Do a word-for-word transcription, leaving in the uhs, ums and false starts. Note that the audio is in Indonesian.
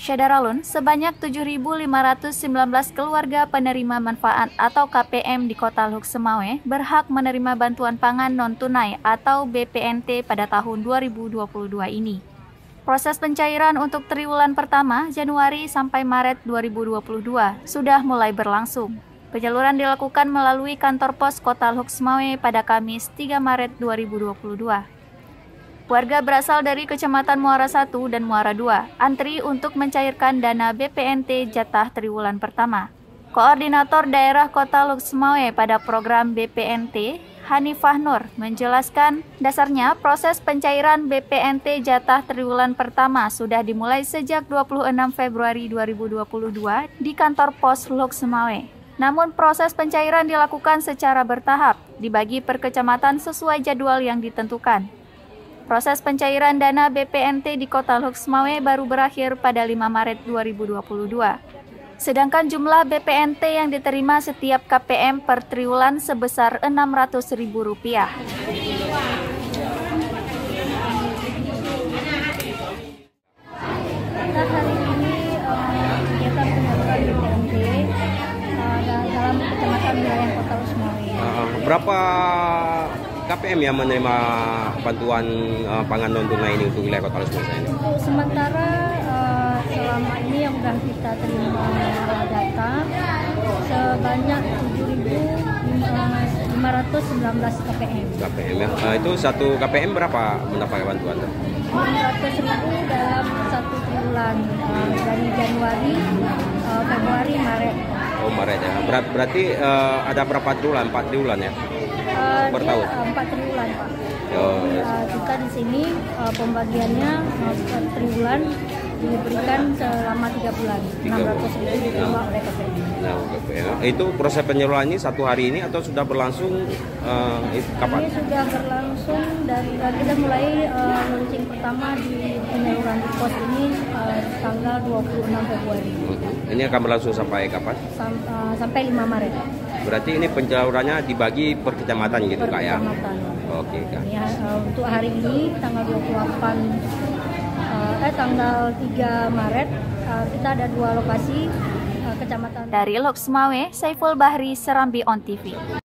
Syadaralun, sebanyak tujuh ribu lima ratus sembilan belas keluarga penerima manfaat atau K P M di Kota Lhokseumawe berhak menerima bantuan pangan non-tunai atau B P N T pada tahun dua ribu dua puluh dua ini. Proses pencairan untuk triwulan pertama Januari sampai Maret dua ribu dua puluh dua sudah mulai berlangsung. Penyaluran dilakukan melalui kantor pos Kota Lhokseumawe pada Kamis tiga Maret dua ribu dua puluh dua. Warga berasal dari Kecamatan Muara Satu dan Muara Dua, antri untuk mencairkan dana B P N T jatah triwulan pertama. Koordinator Daerah Kota Lhokseumawe pada program B P N T, Hanifah Nur, menjelaskan dasarnya proses pencairan B P N T jatah triwulan pertama sudah dimulai sejak dua puluh enam Februari dua ribu dua puluh dua di kantor pos Lhokseumawe. Namun proses pencairan dilakukan secara bertahap, dibagi per kecamatan sesuai jadwal yang ditentukan. Proses pencairan dana B P N T di Kota Lhokseumawe baru berakhir pada lima Maret dua ribu dua puluh dua. Sedangkan jumlah B P N T yang diterima setiap K P M per triwulan sebesar enam ratus ribu rupiah. Berapa K P M yang menerima bantuan uh, pangan non-tunai ini untuk wilayah Kota Lhokseumawe? Untuk sementara uh, selama ini yang sudah kita terima data sebanyak tujuh ribu lima ratus sembilan belas K P M. K P M ya? Uh, itu satu K P M berapa mendapat bantuan? enam ratus ribu dalam satu bulan uh, dari Januari, uh, Februari, Maret. Oh Maret ya. Ber berarti uh, ada berapa triwulan? Empat triwulan ya? Uh, per tahun? Empat triwulan Pak. Oh. Uh, kita di sini uh, pembagiannya per triwulan diberikan selama tiga bulan. enam ratus ribu diterima oleh K P M. Nah, itu proses penyalurannya satu hari ini atau sudah berlangsung uh, kapan? Ini sudah berlangsung dari kita mulai uh, launching pertama di penyaluran di pos ini uh, tanggal dua puluh enam Februari. Ini akan berlangsung sampai kapan? Sam, uh, sampai lima Maret. Berarti ini penyalurannya dibagi per kecamatan gitu Kak ya? Per kecamatan. Oke Kak. Ya, uh, untuk hari ini tanggal dua puluh delapan eh tanggal tiga Maret uh, kita ada dua lokasi uh, kecamatan. Dari Lhokseumawe, Saiful Bahri, Serambi On T V.